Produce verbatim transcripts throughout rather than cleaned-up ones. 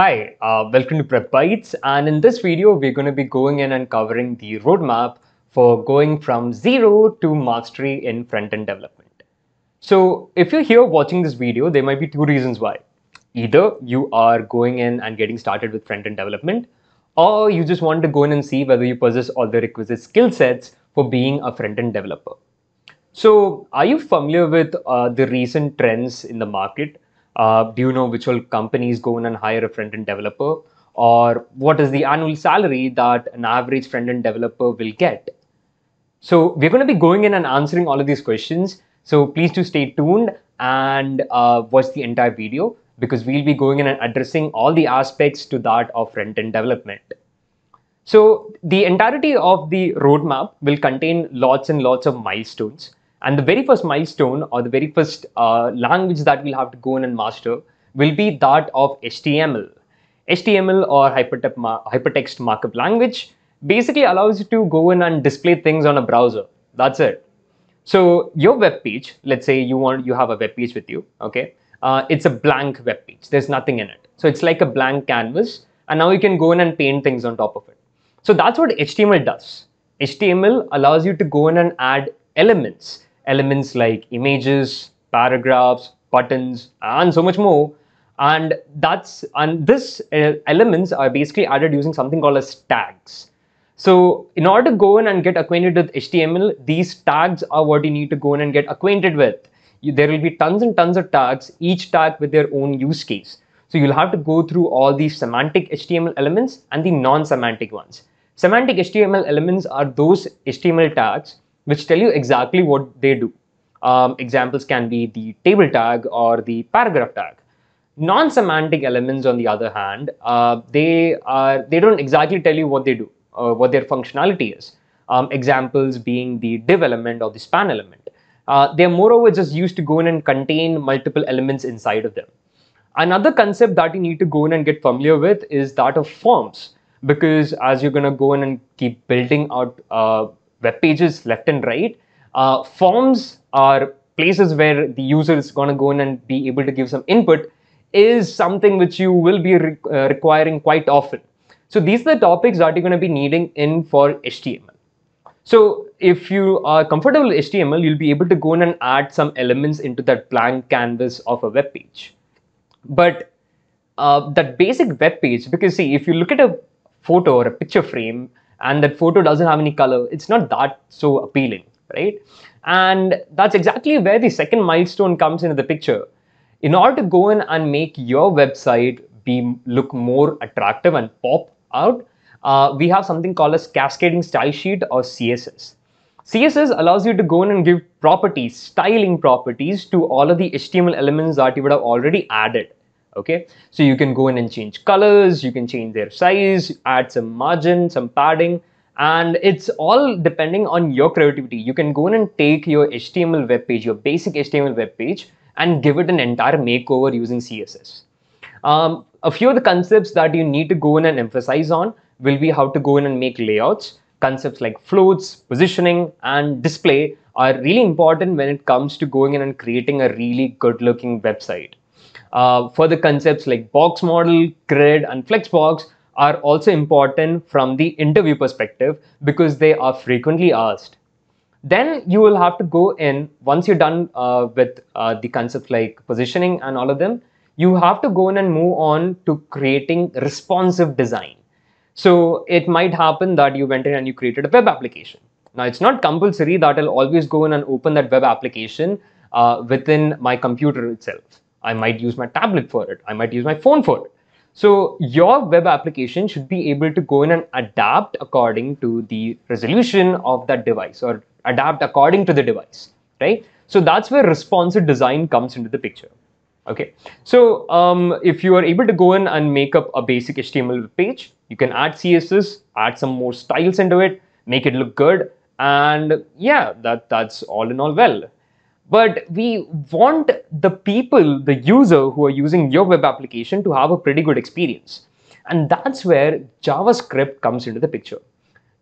Hi, uh, welcome to PrepBytes, and in this video we're going to be going in and covering the roadmap for going from zero to mastery in front-end development. So if you're here watching this video, there might be two reasons why. Either you are going in and getting started with front-end development, or you just want to go in and see whether you possess all the requisite skill sets for being a front-end developer. So are you familiar with uh, the recent trends in the market? Uh, do you know which all companies go in and hire a front-end developer? Or what is the annual salary that an average front-end developer will get? So we're going to be going in and answering all of these questions. So please do stay tuned and uh, watch the entire video, because we'll be going in and addressing all the aspects to that of front-end development. So the entirety of the roadmap will contain lots and lots of milestones. And the very first milestone, or the very first uh, language that we'll have to go in and master, will be that of H T M L. H T M L, or hypertext, mar hypertext markup language, basically allows you to go in and display things on a browser. That's it. So your web page, let's say you want you have a web page with you, okay? Uh, it's a blank web page. There's nothing in it. So it's like a blank canvas, and now you can go in and paint things on top of it. So that's what H T M L does. H T M L allows you to go in and add elements. Elements like images, paragraphs, buttons, and so much more. And that's and this uh, elements are basically added using something called as tags. So in order to go in and get acquainted with H T M L, these tags are what you need to go in and get acquainted with. You, there will be tons and tons of tags, each tag with their own use case. So you'll have to go through all these semantic H T M L elements and the non-semantic ones. Semantic H T M L elements are those H T M L tags which tell you exactly what they do. Um, examples can be the table tag or the paragraph tag. Non-semantic elements, on the other hand, uh, they are they don't exactly tell you what they do, or what their functionality is. Um, examples being the div element or the span element. Uh, they're moreover just used to go in and contain multiple elements inside of them. Another concept that you need to go in and get familiar with is that of forms, because as you're going to go in and keep building out uh, web pages left and right, uh, forms are places where the user is going to go in and be able to give some input, is something which you will be re uh, requiring quite often. So these are the topics that you're going to be needing in for H T M L. So if you are comfortable with H T M L, you'll be able to go in and add some elements into that blank canvas of a web page. But uh, that basic web page, because see, if you look at a photo or a picture frame, and that photo doesn't have any color, it's not that so appealing, right? And that's exactly where the second milestone comes into the picture. In order to go in and make your website be look more attractive and pop out, uh, we have something called as cascading style sheet, or C S S. C S S allows you to go in and give properties, styling properties, to all of the H T M L elements that you would have already added. Okay, so you can go in and change colors, you can change their size, add some margin, some padding, and it's all depending on your creativity. You can go in and take your H T M L web page, your basic H T M L web page, and give it an entire makeover using C S S. Um, a few of the concepts that you need to go in and emphasize on will be how to go in and make layouts. Concepts like floats, positioning, and display are really important when it comes to going in and creating a really good-looking website. Uh, further concepts like box model, grid, and flexbox are also important from the interview perspective, because they are frequently asked. Then you will have to go in, once you're done uh, with uh, the concepts like positioning and all of them, you have to go in and move on to creating responsive design. So it might happen that you went in and you created a web application. Now it's not compulsory that I'll always go in and open that web application uh, within my computer itself. I might use my tablet for it. I might use my phone for it. So your web application should be able to go in and adapt according to the resolution of that device, or adapt according to the device, right? So that's where responsive design comes into the picture. Okay. So um, if you are able to go in and make up a basic H T M L page, you can add C S S, add some more styles into it, make it look good. And yeah, that, that's all in all well. But we want the people, the user who are using your web application, to have a pretty good experience. And that's where JavaScript comes into the picture.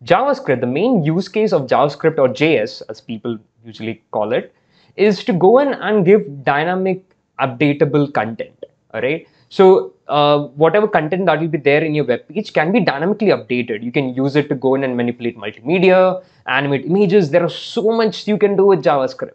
JavaScript, the main use case of JavaScript, or J S as people usually call it, is to go in and give dynamic, updatable content. All right. So uh, whatever content that will be there in your web page can be dynamically updated. You can use it to go in and manipulate multimedia, animate images. There are so much you can do with JavaScript.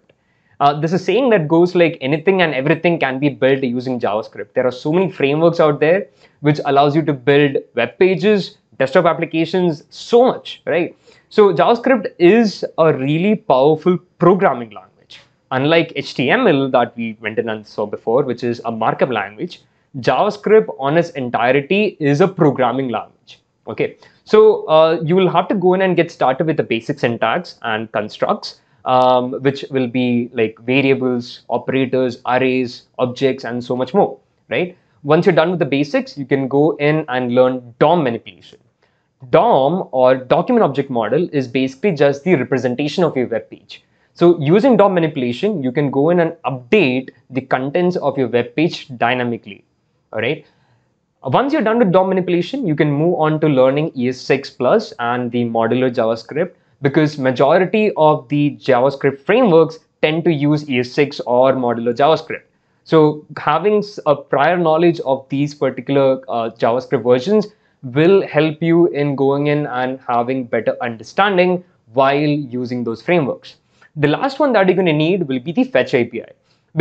Uh, this is saying that goes like anything and everything can be built using JavaScript. There are so many frameworks out there which allows you to build web pages, desktop applications, so much, right? So JavaScript is a really powerful programming language. Unlike H T M L that we went in and saw before, which is a markup language, JavaScript on its entirety is a programming language. Okay, so uh, you will have to go in and get started with the basic syntax and constructs, Um, which will be like variables, operators, arrays, objects, and so much more, right? Once you're done with the basics, you can go in and learn D O M manipulation. D O M or document object model is basically just the representation of your web page. So using D O M manipulation, you can go in and update the contents of your web page dynamically, all right? Once you're done with D O M manipulation, you can move on to learning E S six plus and the modular JavaScript, because majority of the JavaScript frameworks tend to use E S six or modular JavaScript. So having a prior knowledge of these particular uh, JavaScript versions will help you in going in and having better understanding while using those frameworks. The last one that you're going to need will be the Fetch A P I,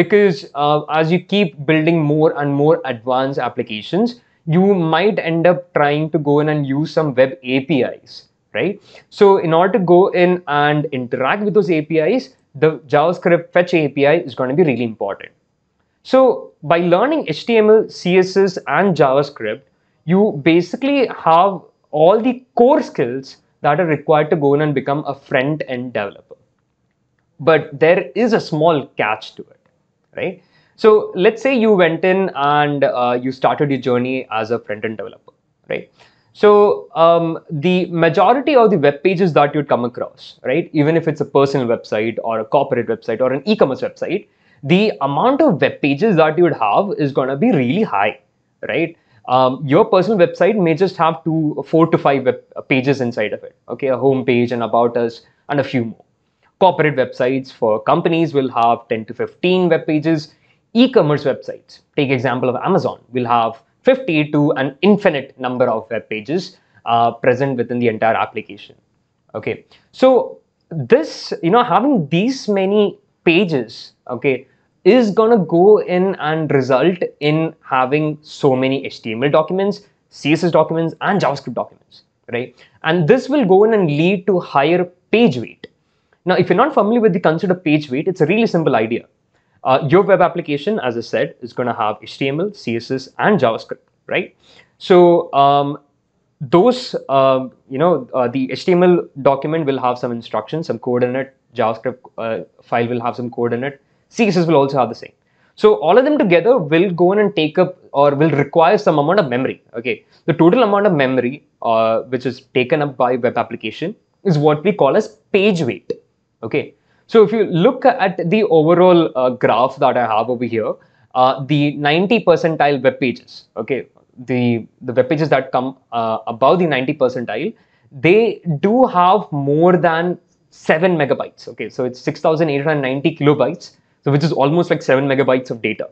because uh, as you keep building more and more advanced applications, you might end up trying to go in and use some web A P Is. Right? So in order to go in and interact with those A P Is, the JavaScript Fetch A P I is going to be really important. So by learning H T M L, C S S, and JavaScript, you basically have all the core skills that are required to go in and become a front-end developer. But there is a small catch to it, right? So let's say you went in and uh, you started your journey as a front-end developer, right? So um, the majority of the web pages that you'd come across, right, even if it's a personal website or a corporate website or an e-commerce website, the amount of web pages that you would have is going to be really high, right? Um, your personal website may just have two, four to five web pages inside of it, okay, a home page, an about us, and a few more. Corporate websites for companies will have ten to fifteen web pages. E-commerce websites, take example of Amazon, will have fifty to an infinite number of web pages uh, present within the entire application. Okay, so this, you know, having these many pages, okay, is gonna go in and result in having so many H T M L documents, C S S documents, and JavaScript documents, right? And this will go in and lead to higher page weight. Now, if you're not familiar with the concept of page weight, it's a really simple idea. Uh, your web application, as I said, is going to have H T M L, C S S, and JavaScript, right? So um, those, uh, you know, uh, the H T M L document will have some instructions, some code in it. JavaScript uh, file will have some code in it. C S S will also have the same. So all of them together will go in and take up or will require some amount of memory. Okay, the total amount of memory uh, which is taken up by web application is what we call as page weight. Okay. So if you look at the overall uh, graph that I have over here, uh, the ninety percentile web pages, okay, the, the web pages that come uh, above the ninety percentile, they do have more than seven megabytes, okay, so it's six thousand eight hundred ninety kilobytes, so which is almost like seven megabytes of data,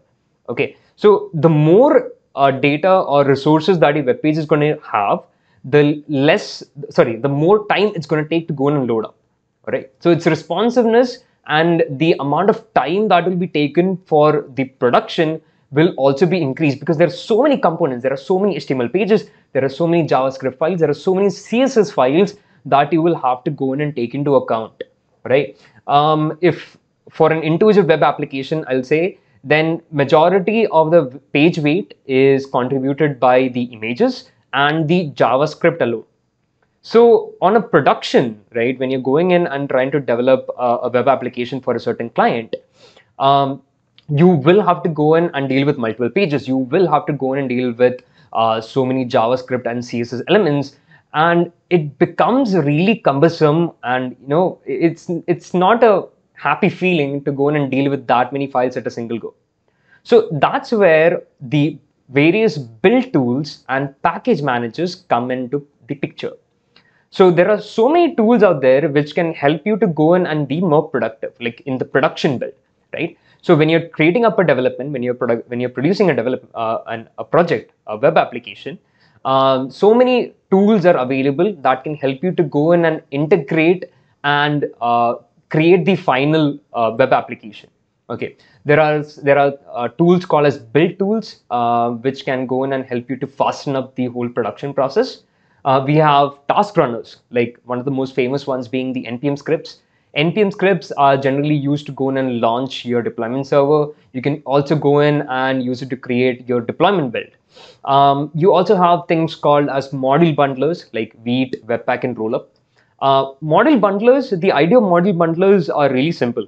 okay. So the more uh, data or resources that your web page is going to have, the less, sorry, the more time it's going to take to go and load up. Right. So its responsiveness and the amount of time that will be taken for the production will also be increased, because there are so many components, there are so many H T M L pages, there are so many JavaScript files, there are so many C S S files that you will have to go in and take into account, right? Um, if for an individual web application, I'll say, then majority of the page weight is contributed by the images and the JavaScript alone. So on a production, right, when you're going in and trying to develop a, a web application for a certain client, um, you will have to go in and deal with multiple pages. You will have to go in and deal with uh, so many JavaScript and C S S elements, and it becomes really cumbersome. And you know, it's it's not a happy feeling to go in and deal with that many files at a single go. So that's where the various build tools and package managers come into the picture. So there are so many tools out there which can help you to go in and be more productive, like in the production build. right? So when you're creating up a development, when you're product, when you're producing a develop, uh, an, a project, a web application, um, so many tools are available that can help you to go in and integrate and uh, create the final uh, web application. Okay, there are there are uh, tools called as build tools, uh, which can go in and help you to fasten up the whole production process. Uh, we have task runners, like one of the most famous ones being the N P M scripts. N P M scripts are generally used to go in and launch your deployment server. You can also go in and use it to create your deployment build. Um, you also have things called as module bundlers, like Vite, Webpack, and Rollup. Uh, module bundlers, the idea of module bundlers are really simple.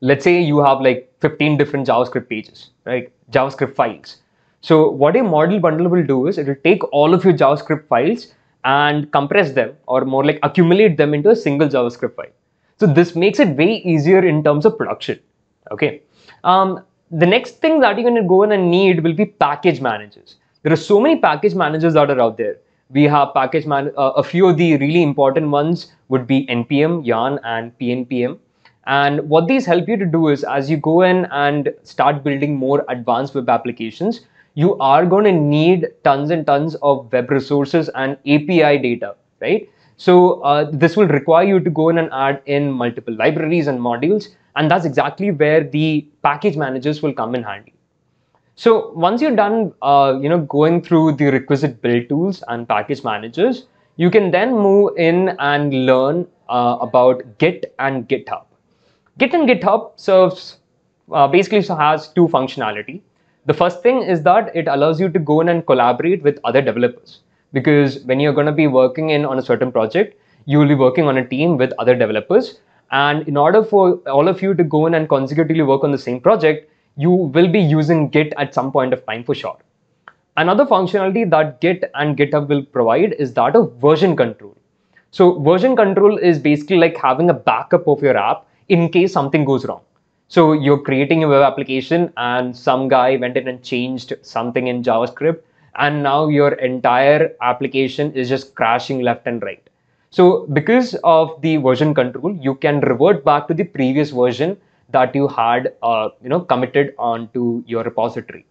Let's say you have like fifteen different JavaScript pages, right? JavaScript files. So what a module bundler will do is it will take all of your JavaScript files and compress them, or more like accumulate them into a single JavaScript file. So this makes it way easier in terms of production. Okay. Um, the next thing that you're going to go in and need will be package managers. There are so many package managers that are out there. We have package man. Uh, a few of the really important ones would be N P M, yarn, and P N P M. And what these help you to do is, as you go in and start building more advanced web applications, you are going to need tons and tons of web resources and A P I data, right? So uh, this will require you to go in and add in multiple libraries and modules, and that's exactly where the package managers will come in handy. So once you're done, uh, you know, going through the requisite build tools and package managers, you can then move in and learn uh, about Git and GitHub. Git and GitHub serves uh, basically has two functionality. The first thing is that it allows you to go in and collaborate with other developers, because when you're going to be working in on a certain project, you will be working on a team with other developers, and in order for all of you to go in and consecutively work on the same project, you will be using Git at some point of time for sure. Another functionality that Git and GitHub will provide is that of version control. So version control is basically like having a backup of your app in case something goes wrong. So you're creating a web application and some guy went in and changed something in JavaScript, and now your entire application is just crashing left and right. So because of the version control, you can revert back to the previous version that you had uh, you know, committed onto your repository.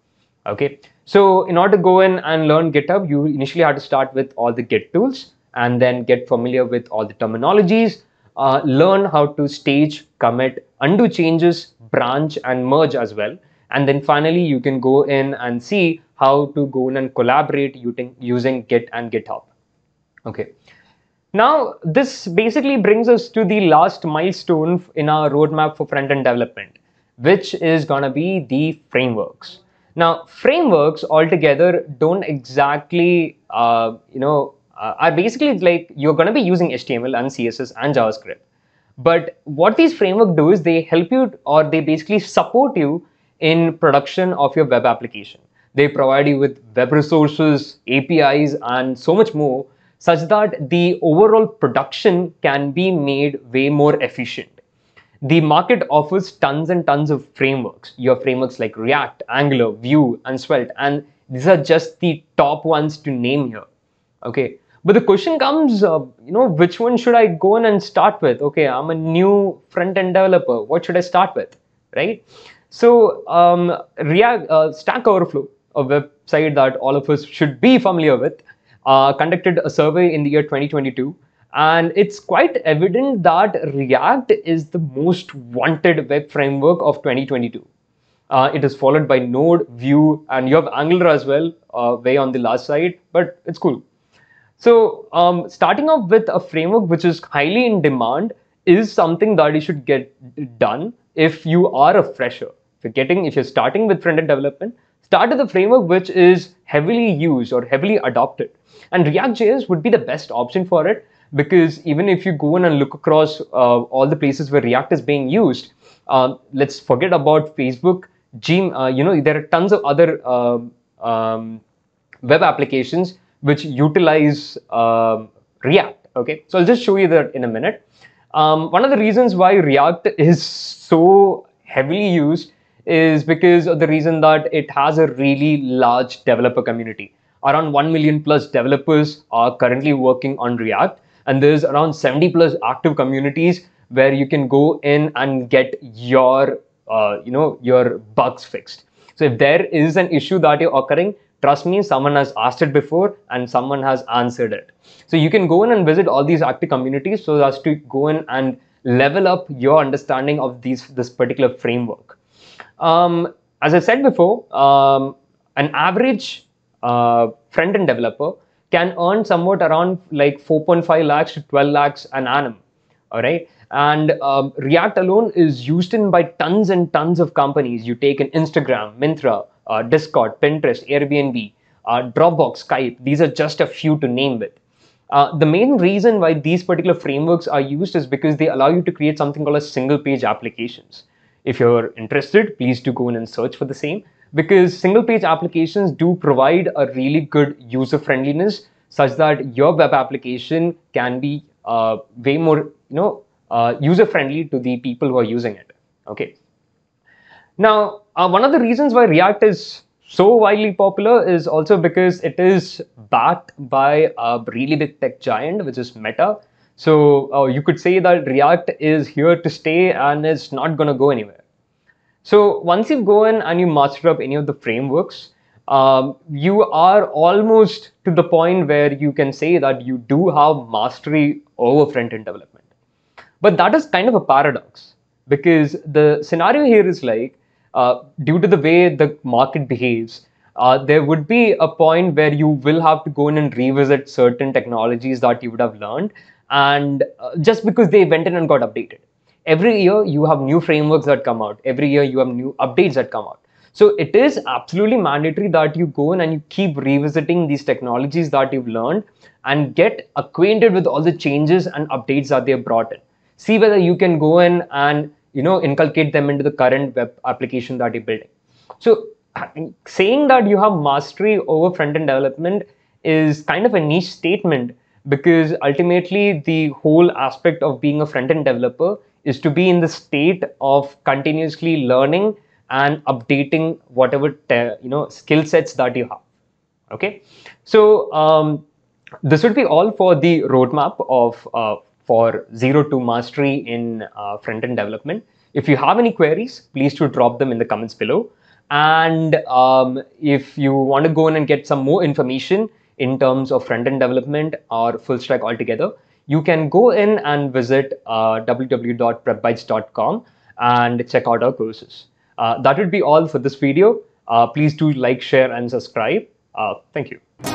Okay, so in order to go in and learn GitHub, you initially had to start with all the Git tools and then get familiar with all the terminologies, uh, learn how to stage, commit, undo changes, branch, and merge as well. And then finally, you can go in and see how to go in and collaborate using Git and GitHub. Okay. Now, this basically brings us to the last milestone in our roadmap for front-end development, which is going to be the frameworks. Now, frameworks altogether don't exactly, uh, you know, uh, are basically like you're going to be using H T M L and C S S and JavaScript. But what these frameworks do is they help you, or they basically support you in production of your web application. They provide you with web resources, A P Is, and so much more, such that the overall production can be made way more efficient. The market offers tons and tons of frameworks. You have frameworks like React, Angular, Vue, and Svelte, and these are just the top ones to name here. Okay, but the question comes, uh, you know, which one should I go in and start with? Okay, I'm a new front-end developer. What should I start with, right? So um, React uh, Stack Overflow, a website that all of us should be familiar with, Uh, conducted a survey in the year twenty twenty-two, and it's quite evident that React is the most wanted web framework of twenty twenty-two. Uh, it is followed by Node, Vue, and you have Angular as well, uh, way on the last side, but it's cool. So um, starting off with a framework which is highly in demand is something that you should get done if you are a fresher. If you're, getting, if you're starting with front-end development, start with a framework which is heavily used or heavily adopted. And React J S would be the best option for it, because even if you go in and look across uh, all the places where React is being used, uh, let's forget about Facebook, Gmail, uh, you know, there are tons of other uh, um, web applications which utilize uh, React. Okay, so I'll just show you that in a minute. Um, one of the reasons why React is so heavily used is because of the reason that it has a really large developer community. Around one million plus developers are currently working on React, and there's around seventy plus active communities where you can go in and get your uh, you know, your bugs fixed. So if there is an issue that you're occurring, trust me, someone has asked it before and someone has answered it. So you can go in and visit all these active communities so as to go in and level up your understanding of these this particular framework. Um, as I said before, um, an average uh, front-end developer can earn somewhat around like four point five lakhs to twelve lakhs an annum. All right. And um, React alone is used in by tons and tons of companies. You take an Instagram, Myntra, uh, Discord, Pinterest, Airbnb, uh, Dropbox, Skype. These are just a few to name with. Uh, the main reason why these particular frameworks are used is because they allow you to create something called a single page applications. If you're interested, please do go in and search for the same, because single page applications do provide a really good user friendliness such that your web application can be uh, way more, you know, uh, user friendly to the people who are using it. Okay. Now, uh, one of the reasons why React is so widely popular is also because it is backed by a really big tech giant, which is Meta. So uh, you could say that React is here to stay and it's not going to go anywhere. So once you go in and you master up any of the frameworks, um, you are almost to the point where you can say that you do have mastery over front-end development. But that is kind of a paradox, because the scenario here is like, Uh, due to the way the market behaves, uh, there would be a point where you will have to go in and revisit certain technologies that you would have learned, and uh, just because they went in and got updated. Every year you have new frameworks that come out. Every year you have new updates that come out. So it is absolutely mandatory that you go in and you keep revisiting these technologies that you've learned and get acquainted with all the changes and updates that they have brought in. See whether you can go in and you know, inculcate them into the current web application that you're building. So saying that you have mastery over front-end development is kind of a niche statement, because ultimately the whole aspect of being a front-end developer is to be in the state of continuously learning and updating whatever, you know, skill sets that you have. Okay. So um, this would be all for the roadmap of uh, for zero to mastery in uh, front-end development. If you have any queries, please do drop them in the comments below. And um, if you want to go in and get some more information in terms of front-end development or full stack altogether, you can go in and visit uh, w w w dot prep bytes dot com and check out our courses. Uh, that would be all for this video. Uh, please do like, share, and subscribe. Uh, thank you.